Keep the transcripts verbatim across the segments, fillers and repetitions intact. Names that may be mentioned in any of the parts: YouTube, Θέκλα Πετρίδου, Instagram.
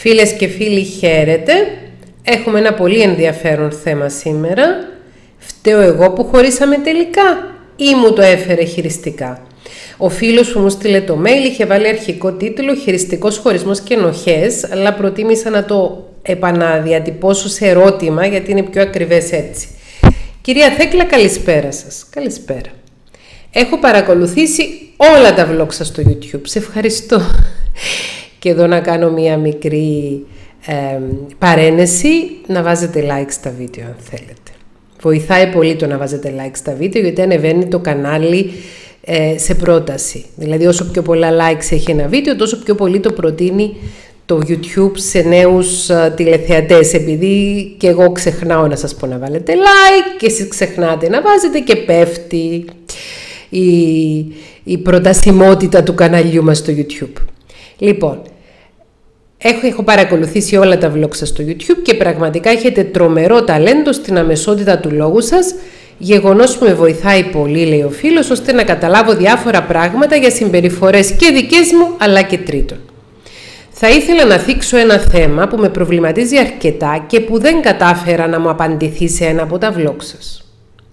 Φίλες και φίλοι, χαίρετε. Έχουμε ένα πολύ ενδιαφέρον θέμα σήμερα. Φταίω εγώ που χωρίσαμε τελικά ή μου το έφερε χειριστικά? Ο φίλος που μου στείλε το mail είχε βάλει αρχικό τίτλο «Χειριστικός χωρισμός και ενοχές», αλλά προτίμησα να το επαναδιατυπώσω σε ερώτημα γιατί είναι πιο ακριβές έτσι. Κυρία Θέκλα, καλησπέρα σας. Καλησπέρα. Έχω παρακολουθήσει όλα τα vlog σας στο YouTube. Σε ευχαριστώ. Και εδώ να κάνω μία μικρή ε, παρένεση, να βάζετε like στα βίντεο αν θέλετε. Βοηθάει πολύ το να βάζετε like στα βίντεο γιατί ανεβαίνει το κανάλι ε, σε πρόταση. Δηλαδή όσο πιο πολλά likes έχει ένα βίντεο, τόσο πιο πολύ το προτείνει το YouTube σε νέους ε, τηλεθεατές. Επειδή και εγώ ξεχνάω να σας πω να βάλετε like και εσείς ξεχνάτε να βάζετε και πέφτει η, η προτασιμότητα του καναλιού μας στο YouTube. Λοιπόν, έχω, έχω παρακολουθήσει όλα τα vlog σας στο YouTube και πραγματικά έχετε τρομερό ταλέντο στην αμεσότητα του λόγου σας, γεγονός που με βοηθάει πολύ, λέει ο φίλος, ώστε να καταλάβω διάφορα πράγματα για συμπεριφορές και δικές μου αλλά και τρίτων. Θα ήθελα να θίξω ένα θέμα που με προβληματίζει αρκετά και που δεν κατάφερα να μου απαντηθεί σε ένα από τα vlog σας.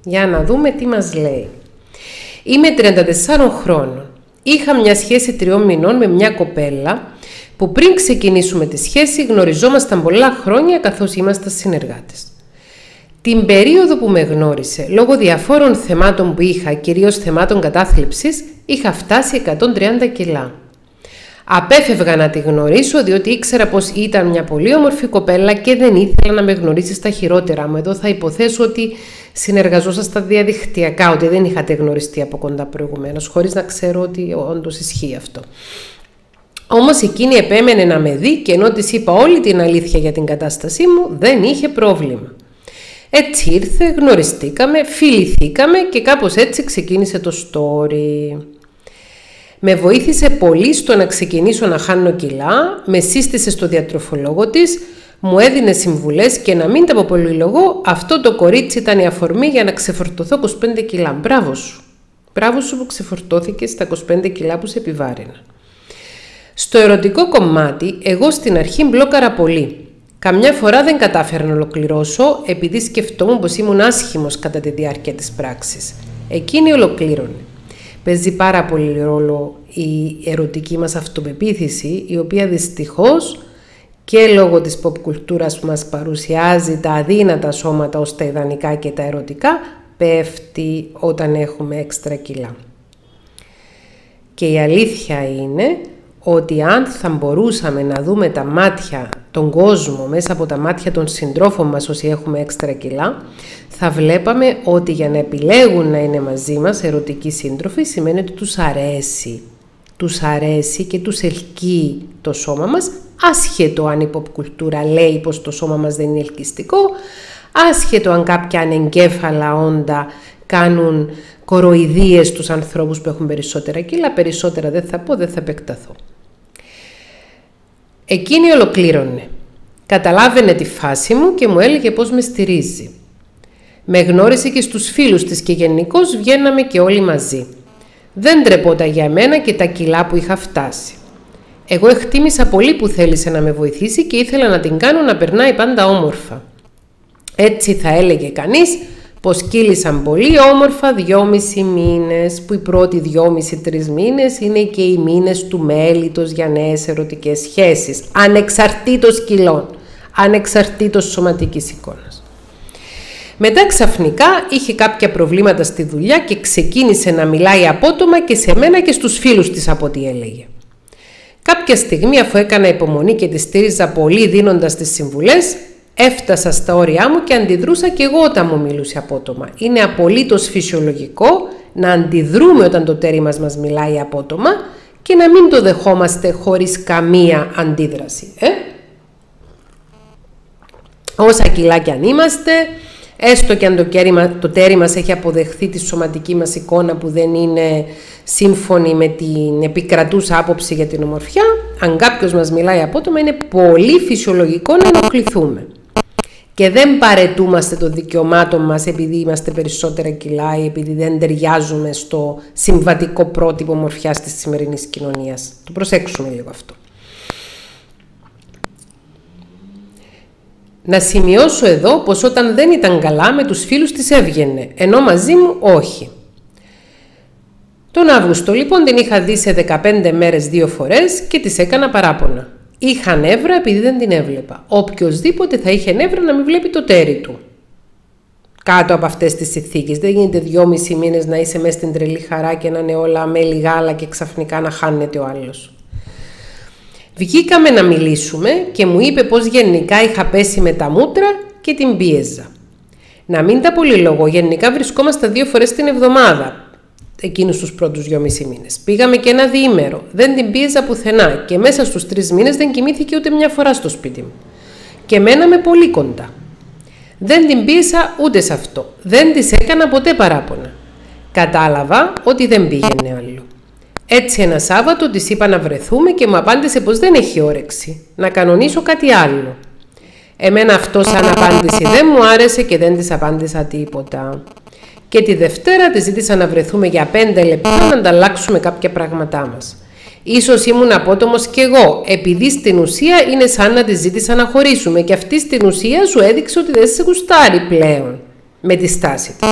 Για να δούμε τι μας λέει. Είμαι τριάντα τεσσάρων χρόνων. Είχα μια σχέση τριών μηνών με μια κοπέλα που πριν ξεκινήσουμε τη σχέση γνωριζόμασταν πολλά χρόνια καθώς ήμασταν συνεργάτες. Την περίοδο που με γνώρισε, λόγω διαφόρων θεμάτων που είχα, κυρίως θεμάτων κατάθλιψης, είχα φτάσει εκατόν τριάντα κιλά. Απέφευγα να τη γνωρίσω διότι ήξερα πως ήταν μια πολύ όμορφη κοπέλα και δεν ήθελα να με γνωρίσει στα χειρότερα μου. Εδώ θα υποθέσω ότι συνεργαζόσα στα διαδικτυακά, ότι δεν είχατε γνωριστεί από κοντά προηγουμένως, χωρίς να ξέρω ότι όντως ισχύει αυτό. Όμως εκείνη επέμενε να με δει και ενώ της είπα όλη την αλήθεια για την κατάστασή μου, δεν είχε πρόβλημα. Έτσι ήρθε, γνωριστήκαμε, φιληθήκαμε και κάπως έτσι ξεκίνησε το story. Με βοήθησε πολύ στο να ξεκινήσω να χάνω κιλά, με σύστησε στο διατροφολόγο της, μου έδινε συμβουλές και να μην τα αποπολυλογώ, αυτό το κορίτσι ήταν η αφορμή για να ξεφορτωθώ είκοσι πέντε κιλά. Μπράβο σου! Μπράβο σου που ξεφορτώθηκε στα είκοσι πέντε κιλά που σε επιβάρυνα. Στο ερωτικό κομμάτι, εγώ στην αρχή μπλόκαρα πολύ. Καμιά φορά δεν κατάφερα να ολοκληρώσω, επειδή σκεφτόμουν πως ήμουν άσχημος κατά τη διάρκεια της πράξης. Εκείνη ολοκλήρωνε. Παίζει πάρα πολύ ρόλο η ερωτική μας αυτοπεποίθηση, η οποία δυστυχώς και λόγω της pop κουλτούρας που μας παρουσιάζει τα αδύνατα σώματα ως τα ιδανικά και τα ερωτικά, πέφτει όταν έχουμε έξτρα κιλά. Και η αλήθεια είναι ότι αν θα μπορούσαμε να δούμε τα μάτια, τον κόσμο μέσα από τα μάτια των συντρόφων μας όσοι έχουμε έξτρα κιλά, θα βλέπαμε ότι για να επιλέγουν να είναι μαζί μας ερωτικοί σύντροφοι σημαίνει ότι τους αρέσει. Τους αρέσει και τους ελκύει το σώμα μας, άσχετο αν η pop κουλτούρα λέει πως το σώμα μας δεν είναι ελκυστικό, άσχετο αν κάποια ανεγκέφαλα όντα κάνουν κοροϊδίες τους ανθρώπους που έχουν περισσότερα κιλά, περισσότερα δεν θα πω, δεν θα επεκταθώ. Εκείνη ολοκλήρωνε. Καταλάβαινε τη φάση μου και μου έλεγε πως με στηρίζει. Με γνώρισε και στους φίλους της και γενικώς βγαίναμε και όλοι μαζί. Δεν ντρεπόταν για μένα και τα κιλά που είχα φτάσει. Εγώ εκτίμησα πολύ που θέλησε να με βοηθήσει και ήθελα να την κάνω να περνάει πάντα όμορφα. Έτσι θα έλεγε κανείς πως κύλησαν πολύ όμορφα δυόμισι μήνες, που οι πρώτοι δυόμισι τρεις μήνες είναι και οι μήνες του μέλητος για νέες ερωτικές σχέσεις, ανεξαρτήτως κιλών, ανεξαρτήτως σωματικής εικόνας. Μετά ξαφνικά είχε κάποια προβλήματα στη δουλειά και ξεκίνησε να μιλάει απότομα και σε μένα και στους φίλους της από ό,τι έλεγε. Κάποια στιγμή, αφού έκανα υπομονή και τη στήριζα πολύ δίνοντας τις συμβουλές, έφτασα στα όρια μου και αντιδρούσα και εγώ όταν μου μιλούσε απότομα. Είναι απολύτως φυσιολογικό να αντιδρούμε όταν το τέρι μας μας μιλάει απότομα και να μην το δεχόμαστε χωρίς καμία αντίδραση. Ε? Όσα κιλά κι αν είμαστε, έστω και αν το, το τέρι μας έχει αποδεχθεί τη σωματική μας εικόνα που δεν είναι σύμφωνη με την επικρατούσα άποψη για την ομορφιά, αν κάποιος μας μιλάει απότομα είναι πολύ φυσιολογικό να ενοχληθούμε. Και δεν παρετούμαστε των δικαιωμάτων μας επειδή είμαστε περισσότερα κιλά ή επειδή δεν ταιριάζουμε στο συμβατικό πρότυπο ομορφιάς της σημερινής κοινωνίας. Το προσέξουμε λίγο αυτό. Να σημειώσω εδώ πως όταν δεν ήταν καλά με τους φίλους της έβγαινε, ενώ μαζί μου όχι. Τον Αύγουστο λοιπόν την είχα δει σε δεκαπέντε μέρες δύο φορές και της έκανα παράπονα. Είχα νεύρα επειδή δεν την έβλεπα. Οποιοςδήποτε θα είχε νεύρα να μην βλέπει το τέρι του. Κάτω από αυτές τις συνθήκες δεν γίνεται δυόμισι μήνες να είσαι μέσα στην τρελή χαρά και να είναι όλα μέλι γάλα και ξαφνικά να χάνεται ο άλλος. Βγήκαμε να μιλήσουμε και μου είπε πως γενικά είχα πέσει με τα μούτρα και την πίεζα. Να μην τα πολυλογώ, γενικά βρισκόμαστε δύο φορές την εβδομάδα. Εκείνους τους πρώτους δυόμισι μήνες. Πήγαμε και ένα διήμερο. Δεν την πίεζα πουθενά και μέσα στους τρεις μήνες δεν κοιμήθηκε ούτε μια φορά στο σπίτι μου. Και μέναμε πολύ κοντά. Δεν την πίεσα ούτε σε αυτό. Δεν της έκανα ποτέ παράπονα. Κατάλαβα ότι δεν πήγαινε άλλο. Έτσι ένα Σάββατο της είπα να βρεθούμε και μου απάντησε πως δεν έχει όρεξη. Να κανονίσω κάτι άλλο. Εμένα αυτό σαν απάντηση δεν μου άρεσε και δεν της απάντησα τίποτα. Και τη Δευτέρα τη ζήτησα να βρεθούμε για πέντε λεπτά να ανταλλάξουμε κάποια πράγματά μας. Ίσως ήμουν απότομος κι εγώ, επειδή στην ουσία είναι σαν να τη ζήτησα να χωρίσουμε και αυτή στην ουσία σου έδειξε ότι δεν σε γουστάρει πλέον με τη στάση της.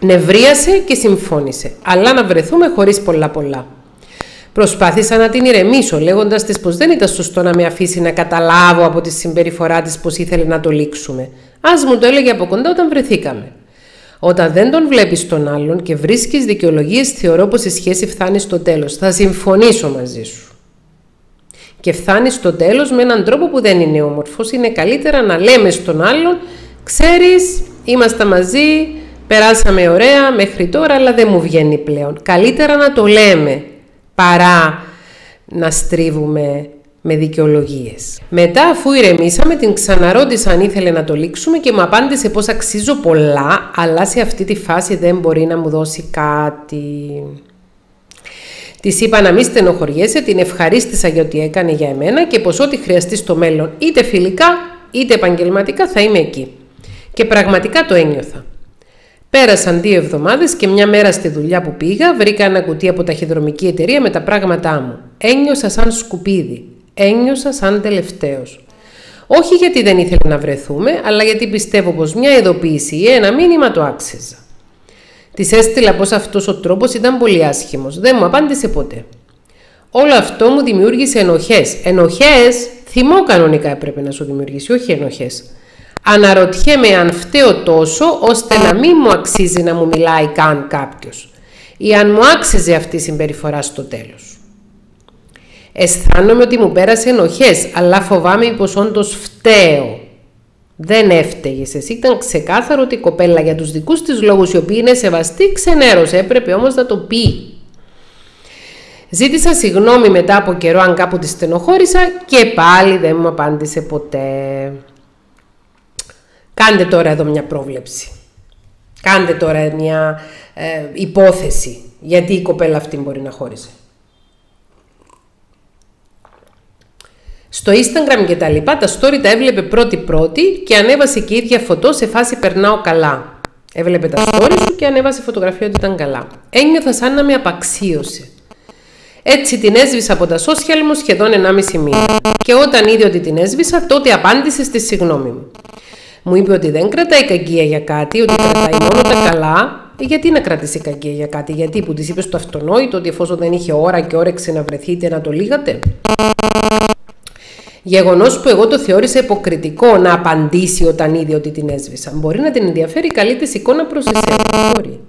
Νευρίασε και συμφώνησε, αλλά να βρεθούμε χωρίς πολλά πολλά. Προσπάθησα να την ηρεμήσω, λέγοντας της πως δεν ήταν σωστό να με αφήσει να καταλάβω από τη συμπεριφορά της πως ήθελε να το λήξουμε. Ας μου το έλεγε από κοντά όταν βρεθήκαμε. Όταν δεν τον βλέπεις τον άλλον και βρίσκεις δικαιολογίες, θεωρώ πως η σχέση φτάνει στο τέλος. Θα συμφωνήσω μαζί σου. Και φτάνει στο τέλος με έναν τρόπο που δεν είναι όμορφος. Είναι καλύτερα να λέμε στον άλλον, ξέρεις, είμαστε μαζί, περάσαμε ωραία μέχρι τώρα, αλλά δεν μου βγαίνει πλέον. Καλύτερα να το λέμε, παρά να στρίβουμε με δικαιολογίες. Μετά, αφού ηρεμήσαμε, την ξαναρώτησα αν ήθελε να το λήξουμε και μου απάντησε πως αξίζω πολλά, αλλά σε αυτή τη φάση δεν μπορεί να μου δώσει κάτι. Της είπα να μην στενοχωριέσαι, την ευχαρίστησα για ό,τι έκανε για εμένα και πως ό,τι χρειαστεί στο μέλλον, είτε φιλικά είτε επαγγελματικά, θα είμαι εκεί. Και πραγματικά το ένιωθα. Πέρασαν δύο εβδομάδες και μια μέρα στη δουλειά που πήγα, βρήκα ένα κουτί από ταχυδρομική εταιρεία με τα πράγματά μου. Ένιωσα σαν σκουπίδι. Ένιωσα σαν τελευταίος. Όχι γιατί δεν ήθελα να βρεθούμε, αλλά γιατί πιστεύω πως μια ειδοποίηση ή ένα μήνυμα το άξιζα. Της έστειλα πως αυτός ο τρόπος ήταν πολύ άσχημος. Δεν μου απάντησε ποτέ. Όλο αυτό μου δημιούργησε ενοχές. Ενοχές, θυμό κανονικά έπρεπε να σου δημιουργήσει, όχι ενοχές. Αναρωτιέμαι αν φταίω τόσο, ώστε να μην μου αξίζει να μου μιλάει καν κάποιος. Ή αν μου άξιζε αυτή η συμπεριφορά στο τέλος. Αισθάνομαι ότι μου πέρασε ενοχές, αλλά φοβάμαι πως όντως φταίω. Δεν έφταιγες εσύ, ήταν ξεκάθαρο ότι η κοπέλα για τους δικούς της λόγους, οι οποίοι είναι σεβαστοί, ξενέρωσε, έπρεπε όμως να το πει. Ζήτησα συγγνώμη μετά από καιρό αν κάπου τη στενοχώρησα και πάλι δεν μου απάντησε ποτέ. Κάντε τώρα εδώ μια πρόβλεψη. Κάντε τώρα μια ε, υπόθεση γιατί η κοπέλα αυτή μπορεί να χώρισε. Στο Instagram και τα λοιπά, τα story τα έβλεπε πρώτη-πρώτη και ανέβασε και η ίδια φωτό σε φάση περνάω καλά. Έβλεπε τα story σου και ανέβασε φωτογραφία ότι ήταν καλά. Ένιωθα σαν να με απαξίωσε. Έτσι την έσβησα από τα social μου σχεδόν ενάμιση μήνα. Και όταν είδε ότι την έσβησα, τότε απάντησε στη συγγνώμη μου. Μου είπε ότι δεν κρατάει κακία για κάτι, ότι κρατάει μόνο τα καλά. Γιατί να κρατήσει κακία για κάτι, γιατί που τη είπε στο αυτονόητο ότι εφόσον δεν είχε ώρα και όρεξη να βρεθείτε, να το λύγατε. Γεγονός που εγώ το θεώρησα υποκριτικό να απαντήσει όταν είδε ότι την έσβησα. Μπορεί να την ενδιαφέρει η καλή της εικόνα προς εσένα. Μπορεί.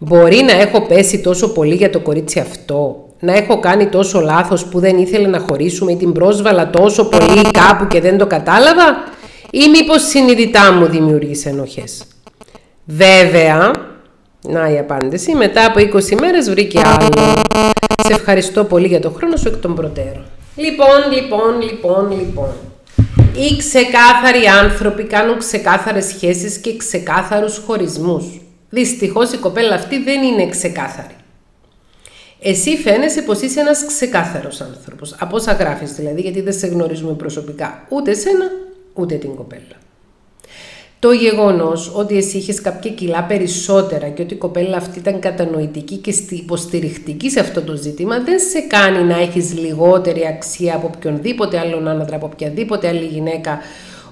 Μπορεί να έχω πέσει τόσο πολύ για το κορίτσι αυτό, να έχω κάνει τόσο λάθος που δεν ήθελε να χωρίσουμε ή την πρόσβαλα τόσο πολύ κάπου και δεν το κατάλαβα, ή μήπως συνειδητά μου δημιούργησε ενοχές. Βέβαια, να η απάντηση, μετά από είκοσι μέρες βρήκε άλλο. Σε ευχαριστώ πολύ για τον χρόνο σου εκ των προτέρων. Λοιπόν, λοιπόν, λοιπόν, λοιπόν. Οι ξεκάθαροι άνθρωποι κάνουν ξεκάθαρες σχέσεις και ξεκάθαρους χωρισμούς. Δυστυχώς η κοπέλα αυτή δεν είναι ξεκάθαρη. Εσύ φαίνεσαι πως είσαι ένας ξεκάθαρος άνθρωπος. Από όσα γράφεις δηλαδή, γιατί δεν σε γνωρίζουμε προσωπικά. Ούτε εσένα, ούτε την κοπέλα. Το γεγονός ότι εσύ είχες κάποια κιλά περισσότερα και ότι η κοπέλα αυτή ήταν κατανοητική και υποστηριχτική σε αυτό το ζήτημα δεν σε κάνει να έχεις λιγότερη αξία από οποιονδήποτε άλλον άντρα, από οποιαδήποτε άλλη γυναίκα,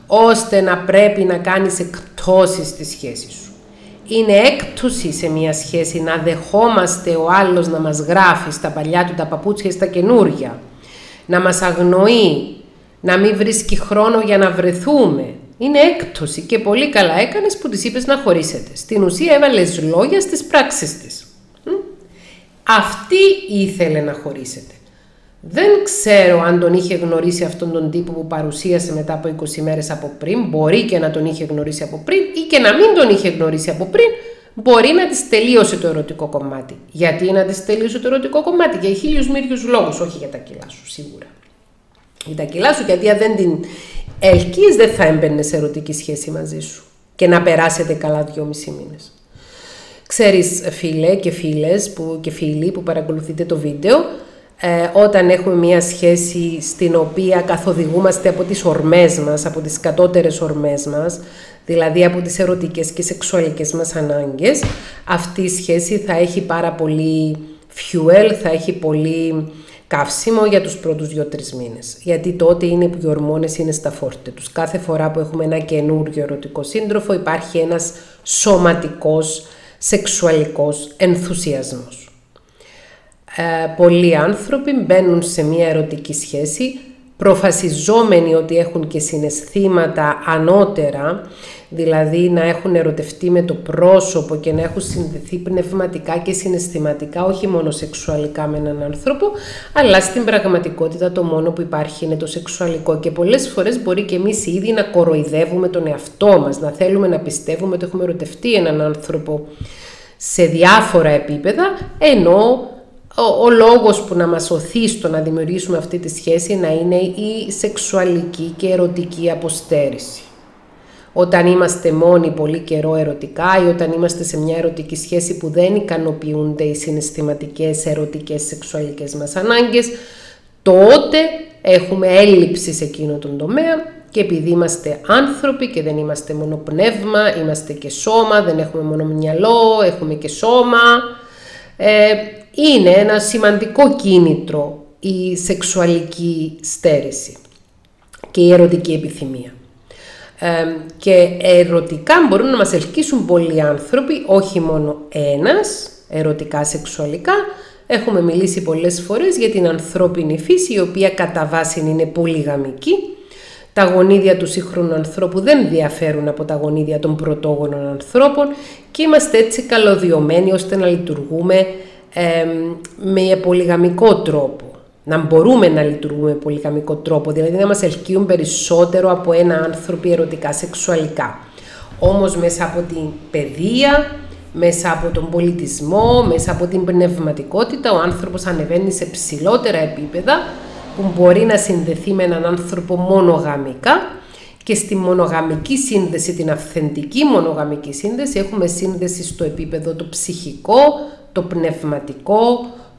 ώστε να πρέπει να κάνεις εκπτώσεις στη σχέση σου. Είναι έκπτωση σε μια σχέση να δεχόμαστε ο άλλος να μας γράφει στα παλιά του τα παπούτσια στα καινούρια, να μας αγνοεί, να μην βρίσκει χρόνο για να βρεθούμε. Είναι έκπτωση και πολύ καλά έκανες που της είπες να χωρίσετε. Στην ουσία έβαλες λόγια στις πράξεις της. Αυτή ήθελε να χωρίσετε. Δεν ξέρω αν τον είχε γνωρίσει αυτόν τον τύπο που παρουσίασε μετά από είκοσι μέρες από πριν. Μπορεί και να τον είχε γνωρίσει από πριν ή και να μην τον είχε γνωρίσει από πριν. Μπορεί να της τελείωσε το ερωτικό κομμάτι. Γιατί να της τελείωσε το ερωτικό κομμάτι? Για χίλιους μύριους λόγους, όχι για τα κιλά σου σίγουρα. Για τα κιλά σου, γιατί αν δεν την ελκύεις δεν θα έμπαινε σε ερωτική σχέση μαζί σου και να περάσετε καλά δυόμισι μήνες. Ξέρεις, φίλε και φίλες που, και φίλοι που παρακολουθείτε το βίντεο, Ε, όταν έχουμε μια σχέση στην οποία καθοδηγούμαστε από τις ορμές μας, από τις κατώτερες ορμές μας, δηλαδή από τις ερωτικές και σεξουαλικές μας ανάγκες, αυτή η σχέση θα έχει πάρα πολύ fuel, θα έχει πολύ καύσιμο για τους πρώτους δύο τρεις μήνες. Γιατί τότε είναι που οι ορμόνες είναι στα φόρτε τους. Κάθε φορά που έχουμε ένα καινούριο ερωτικό σύντροφο υπάρχει ένας σωματικός, σεξουαλικός ενθουσιασμός. Ε, πολλοί άνθρωποι μπαίνουν σε μια ερωτική σχέση προφασιζόμενοι ότι έχουν και συναισθήματα ανώτερα, δηλαδή να έχουν ερωτευτεί με το πρόσωπο και να έχουν συνδεθεί πνευματικά και συναισθηματικά, όχι μόνο σεξουαλικά με έναν άνθρωπο, αλλά στην πραγματικότητα το μόνο που υπάρχει είναι το σεξουαλικό. Και πολλές φορές μπορεί και εμείς ήδη να κοροϊδεύουμε τον εαυτό μας, να θέλουμε να πιστεύουμε ότι έχουμε ερωτευτεί έναν άνθρωπο σε διάφορα επίπεδα, ενώ Ο, ο λόγος που να μας σωθεί στο να δημιουργήσουμε αυτή τη σχέση να είναι η σεξουαλική και ερωτική αποστέρηση. Όταν είμαστε μόνοι πολύ καιρό ερωτικά ή όταν είμαστε σε μια ερωτική σχέση που δεν ικανοποιούνται οι συναισθηματικές, ερωτικές, σεξουαλικές μας ανάγκες, τότε έχουμε έλλειψη σε εκείνο τον τομέα και επειδή είμαστε άνθρωποι και δεν είμαστε μόνο πνεύμα, είμαστε και σώμα, δεν έχουμε μόνο μυαλό, έχουμε και σώμα. Ε, Είναι ένα σημαντικό κίνητρο η σεξουαλική στέρηση και η ερωτική επιθυμία. Ε, και ερωτικά μπορούν να μας ελκύσουν πολλοί άνθρωποι, όχι μόνο ένας, ερωτικά σεξουαλικά. Έχουμε μιλήσει πολλές φορές για την ανθρώπινη φύση, η οποία κατά βάση είναι πολυγαμική. Τα γονίδια του σύγχρονου ανθρώπου δεν διαφέρουν από τα γονίδια των πρωτόγονων ανθρώπων και είμαστε έτσι καλωδιωμένοι ώστε να λειτουργούμε Ε, με πολυγαμικό τρόπο, να μπορούμε να λειτουργούμε με πολυγαμικό τρόπο, δηλαδή να μας ελκύουν περισσότερο από ένα άνθρωπο ερωτικά σεξουαλικά. Όμως μέσα από την παιδεία, μέσα από τον πολιτισμό, μέσα από την πνευματικότητα, ο άνθρωπος ανεβαίνει σε ψηλότερα επίπεδα που μπορεί να συνδεθεί με έναν άνθρωπο μονογαμικά και στη μονογαμική σύνδεση, την αυθεντική μονογαμική σύνδεση, έχουμε σύνδεση στο επίπεδο το ψυχικό, το πνευματικό,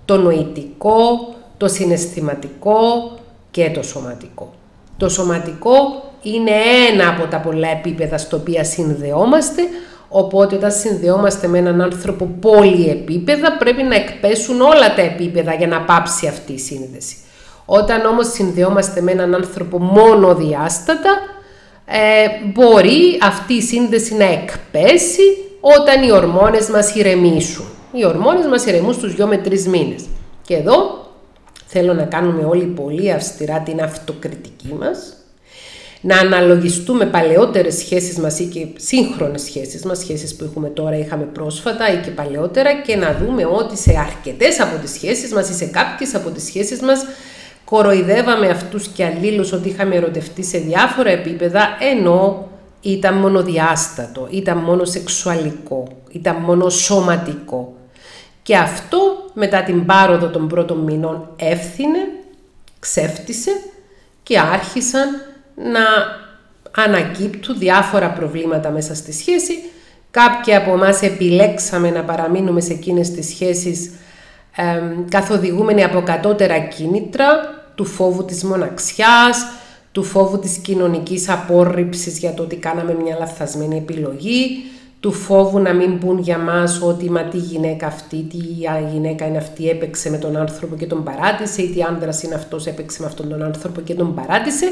το νοητικό, το συναισθηματικό και το σωματικό. Το σωματικό είναι ένα από τα πολλά επίπεδα στο οποία συνδεόμαστε, οπότε όταν συνδεόμαστε με έναν άνθρωπο πολυεπίπεδα πρέπει να εκπέσουν όλα τα επίπεδα για να πάψει αυτή η σύνδεση. Όταν όμως συνδεόμαστε με έναν άνθρωπο μονοδιάστατα, ε, μπορεί αυτή η σύνδεση να εκπέσει όταν οι ορμόνες μας ηρεμήσουν. Οι ορμόνες μας ηρεμούν στους δύο με τρεις μήνες. Και εδώ θέλω να κάνουμε όλοι πολύ αυστηρά την αυτοκριτική μας, να αναλογιστούμε παλαιότερες σχέσεις μας ή και σύγχρονες σχέσεις μας, σχέσεις που έχουμε τώρα, είχαμε πρόσφατα ή και παλαιότερα, και να δούμε ότι σε αρκετές από τις σχέσεις μας ή σε κάποιες από τις σχέσεις μας κοροϊδεύαμε αυτούς και αλλήλους ότι είχαμε ερωτευτεί σε διάφορα επίπεδα, ενώ ήταν μονοδιάστατο, ήταν μόνο σεξουαλικό, ήταν μόνο σωματικό. Και αυτό μετά την πάροδο των πρώτων μηνών έφθινε, ξέφτισε και άρχισαν να ανακύπτουν διάφορα προβλήματα μέσα στη σχέση. Κάποιοι από εμάς επιλέξαμε να παραμείνουμε σε εκείνες τις σχέσεις ε, καθοδηγούμενοι από κατώτερα κίνητρα, του φόβου της μοναξιάς, του φόβου της κοινωνικής απόρριψης για το ότι κάναμε μια λαθασμένη επιλογή, του φόβου να μην πουν για μας ότι μα τι γυναίκα αυτή, τι γυναίκα είναι αυτή, έπαιξε με τον άνθρωπο και τον παράτησε, ή τι άνδρας είναι αυτός, έπαιξε με αυτόν τον άνθρωπο και τον παράτησε,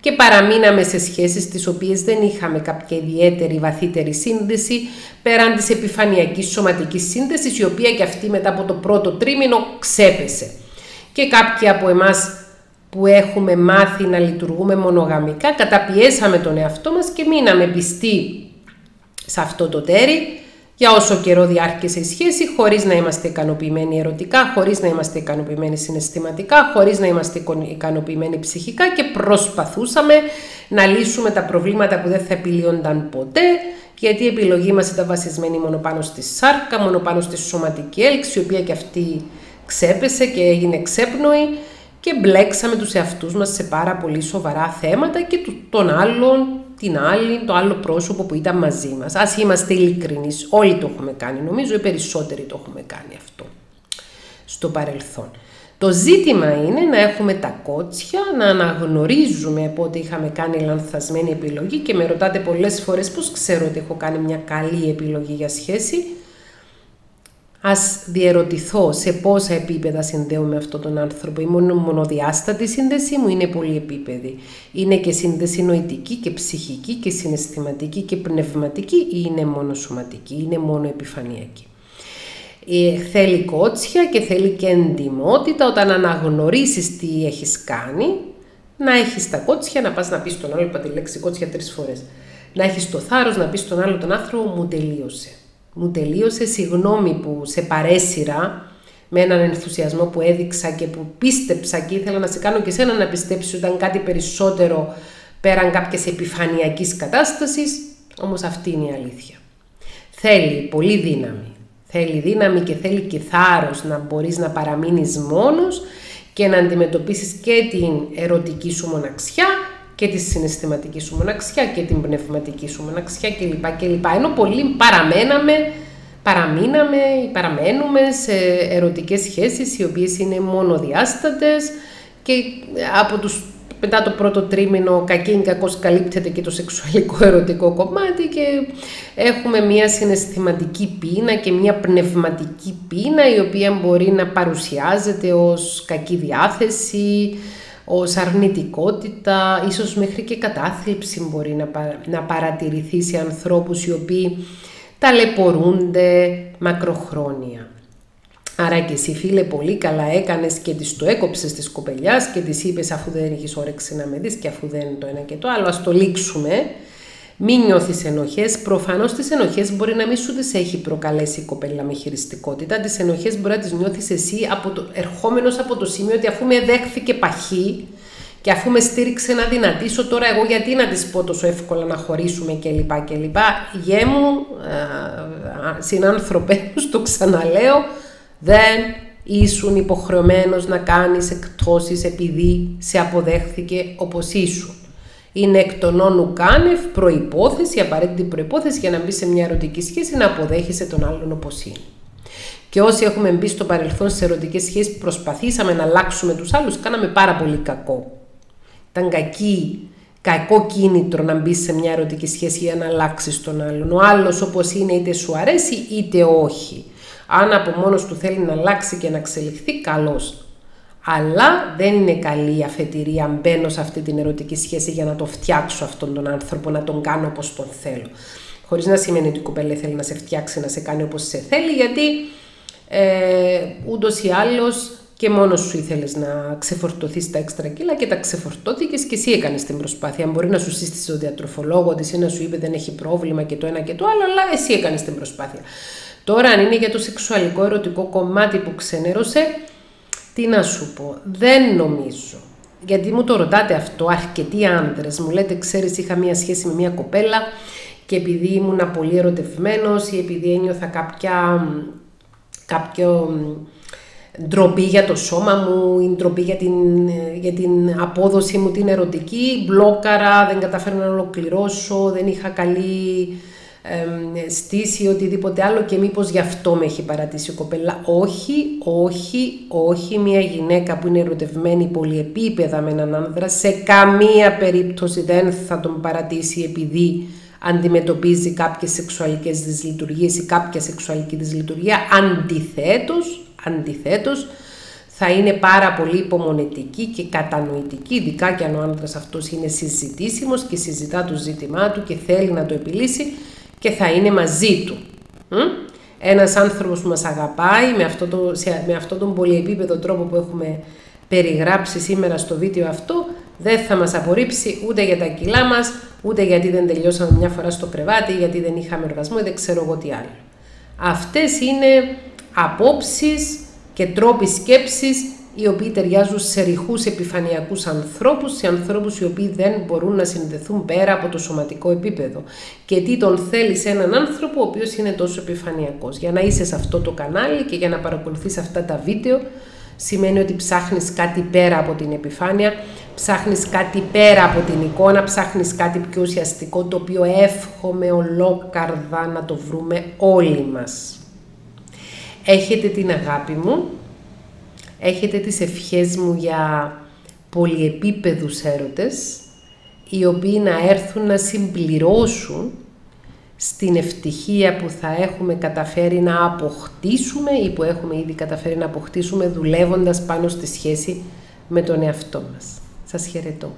και παραμείναμε σε σχέσεις τις οποίες δεν είχαμε κάποια ιδιαίτερη βαθύτερη σύνδεση πέραν της επιφανειακής σωματικής σύνδεσης, η οποία και αυτή μετά από το πρώτο τρίμηνο ξέπεσε. Και κάποιοι από εμάς που έχουμε μάθει να λειτουργούμε μονογαμικά, καταπιέσαμε τον εαυτό μας και μείναμε πιστοί σε αυτό το τέρι για όσο καιρό διάρκεσε η σχέση, χωρίς να είμαστε ικανοποιημένοι ερωτικά, χωρίς να είμαστε ικανοποιημένοι συναισθηματικά, χωρίς να είμαστε ικανοποιημένοι ψυχικά, και προσπαθούσαμε να λύσουμε τα προβλήματα που δεν θα επιλύονταν ποτέ, γιατί η επιλογή μας ήταν βασισμένη μόνο πάνω στη σάρκα, μόνο πάνω στη σωματική έλξη, η οποία και αυτή ξέπεσε και έγινε ξέπνοη, και μπλέξαμε τους εαυτούς μας σε πάρα πολύ σοβαρά θέματα και τον άλλον, την άλλη, το άλλο πρόσωπο που ήταν μαζί μας. Ας είμαστε ειλικρινείς, όλοι το έχουμε κάνει, νομίζω οι περισσότεροι το έχουμε κάνει αυτό στο παρελθόν. Το ζήτημα είναι να έχουμε τα κότσια, να αναγνωρίζουμε πότε είχαμε κάνει λανθασμένη επιλογή, και με ρωτάτε πολλές φορές πώς ξέρω ότι έχω κάνει μια καλή επιλογή για σχέση. Ας διερωτηθώ σε πόσα επίπεδα συνδέω με αυτόν τον άνθρωπο. Η μονοδιάστατη σύνδεσή μου είναι πολυεπίπεδη. Είναι και σύνδεση νοητική και ψυχική και συναισθηματική και πνευματική, ή είναι μόνο σωματική, είναι μόνο επιφανειακή. Ε, θέλει κότσια και θέλει και εντιμότητα. Όταν αναγνωρίσεις τι έχεις κάνει, να έχεις τα κότσια, να πας να πεις στον άλλο, είπα τη λέξη κότσια τρεις φορές, να έχεις το θάρρος να πεις στον άλλο τον άνθρωπο, μου τελείωσε. Μου τελείωσε, συγγνώμη που σε παρέσυρα με έναν ενθουσιασμό που έδειξα και που πίστεψα και ήθελα να σε κάνω και σένα να πιστέψεις ότι ήταν κάτι περισσότερο πέραν κάποιας επιφανειακής κατάστασης, όμως αυτή είναι η αλήθεια. Θέλει πολύ δύναμη, θέλει δύναμη και θέλει και θάρρος να μπορείς να παραμείνεις μόνος και να αντιμετωπίσεις και την ερωτική σου μοναξιά και τη συναισθηματική σου μοναξιά και την πνευματική σου μοναξιά κλπ. κλπ. Ενώ πολλοί παραμέναμε, παραμείναμε ή παραμένουμε σε ερωτικές σχέσεις οι οποίες είναι μονοδιάστατες, και από τους, μετά το πρώτο τρίμηνο κακήν κακώς καλύπτεται και το σεξουαλικό ερωτικό κομμάτι, και έχουμε μια συναισθηματική πείνα και μια πνευματική πείνα η οποία μπορεί να παρουσιάζεται ως κακή διάθεση, ως αρνητικότητα, ίσως μέχρι και κατάθλιψη μπορεί να, πα, να παρατηρηθεί σε ανθρώπους οι οποίοι ταλαιπωρούνται μακροχρόνια. Άρα και εσύ, φίλε, πολύ καλά έκανες και της το έκοψες της κοπελιάς και της είπες, αφού δεν έχεις όρεξη να με δεις και αφού δεν είναι το ένα και το άλλο, ας το λήξουμε. Μην νιώθεις ενοχές. Προφανώς τις ενοχές μπορεί να μην σου τις έχει προκαλέσει η κοπέλα με χειριστικότητα. Τις ενοχές μπορεί να τις νιώθεις εσύ από το, ερχόμενος από το σημείο ότι αφού με δέχθηκε παχύ και αφού με στήριξε να δυνατήσω, τώρα εγώ γιατί να της πω τόσο εύκολα να χωρίσουμε κλπ. κλπ. Γιέ μου, συνάνθρωπέ μου, το ξαναλέω, δεν ήσουν υποχρεωμένος να κάνεις εκτόσεις επειδή σε αποδέχθηκε όπως ήσουν. Είναι εκ των όνου κάνευ προϋπόθεση, απαραίτητη προϋπόθεση για να μπει σε μια ερωτική σχέση, να αποδέχεσαι τον άλλον όπως είναι. Και όσοι έχουμε μπει στο παρελθόν σε ερωτικές σχέσεις, προσπαθήσαμε να αλλάξουμε τους άλλους, κάναμε πάρα πολύ κακό. Ήταν κακή, κακό κίνητρο να μπει σε μια ερωτική σχέση για να αλλάξεις τον άλλον. Ο άλλος όπως είναι είτε σου αρέσει είτε όχι. Αν από μόνος του θέλει να αλλάξει και να εξελιχθεί, καλώς. Αλλά δεν είναι καλή η αφετηρία, αν μπαίνω σε αυτή την ερωτική σχέση για να το φτιάξω αυτόν τον άνθρωπο, να τον κάνω όπως τον θέλω. Χωρίς να σημαίνει ότι η κοπέλα θέλει να σε φτιάξει, να σε κάνει όπως σε θέλει, γιατί ε, ούτως ή άλλως και μόνος σου ήθελες να ξεφορτωθείς τα έξτρα κιλά και τα ξεφορτώθηκες και εσύ έκανες την προσπάθεια. Μπορεί να σου σύστησε ο διατροφολόγο της ή να σου είπε δεν έχει πρόβλημα και το ένα και το άλλο, αλλά εσύ έκανες την προσπάθεια. Τώρα, αν είναι για το σεξουαλικό ερωτικό κομμάτι που ξενέρωσε, τι να σου πω, δεν νομίζω, γιατί μου το ρωτάτε αυτό αρκετοί άντρες, μου λέτε ξέρεις είχα μια σχέση με μια κοπέλα και επειδή ήμουν πολύ ερωτευμένος ή επειδή ένιωθα κάποια, κάποιο ντροπή για το σώμα μου ή ντροπή για την, για την απόδοση μου την ερωτική, μπλόκαρα, δεν καταφέρω να ολοκληρώσω, δεν είχα καλή ε, στήσει οτιδήποτε άλλο και μήπως γι' αυτό με έχει παρατήσει η κοπέλα. Όχι, όχι, όχι. Μια γυναίκα που είναι ερωτευμένη πολυεπίπεδα με έναν άνδρα σε καμία περίπτωση δεν θα τον παρατήσει επειδή αντιμετωπίζει κάποιες σεξουαλικές δυσλειτουργίες ή κάποια σεξουαλική δυσλειτουργία. Αντιθέτως, αντιθέτως, θα είναι πάρα πολύ υπομονετική και κατανοητική, ειδικά και αν ο άντρας αυτός είναι συζητήσιμος και συζητά το ζήτημά του και θέλει να το επιλύσει και θα είναι μαζί του. Ένας άνθρωπος που μας αγαπάει με αυτό το, με αυτόν τον πολυεπίπεδο τρόπο που έχουμε περιγράψει σήμερα στο βίντεο αυτό, δεν θα μας απορρίψει ούτε για τα κιλά μας, ούτε γιατί δεν τελειώσαμε μια φορά στο κρεβάτι, γιατί δεν είχαμε οργασμό ή δεν ξέρω εγώ τι άλλο. Αυτές είναι απόψεις και τρόποι σκέψης οι οποίοι ταιριάζουν σε ρηχούς επιφανειακούς ανθρώπους, σε ανθρώπους οι οποίοι δεν μπορούν να συνδεθούν πέρα από το σωματικό επίπεδο. Και τι τον θέλει σε έναν άνθρωπο ο οποίος είναι τόσο επιφανειακός. Για να είσαι σε αυτό το κανάλι και για να παρακολουθείς αυτά τα βίντεο, σημαίνει ότι ψάχνεις κάτι πέρα από την επιφάνεια, ψάχνεις κάτι πέρα από την εικόνα, ψάχνεις κάτι πιο ουσιαστικό, το οποίο εύχομαι ολόκαρδα να το βρούμε όλοι μας. Έχετε την αγάπη μου, έχετε τις ευχές μου για πολυεπίπεδους έρωτες, οι οποίοι να έρθουν να συμπληρώσουν στην ευτυχία που θα έχουμε καταφέρει να αποκτήσουμε ή που έχουμε ήδη καταφέρει να αποκτήσουμε δουλεύοντας πάνω στη σχέση με τον εαυτό μας. Σας χαιρετώ.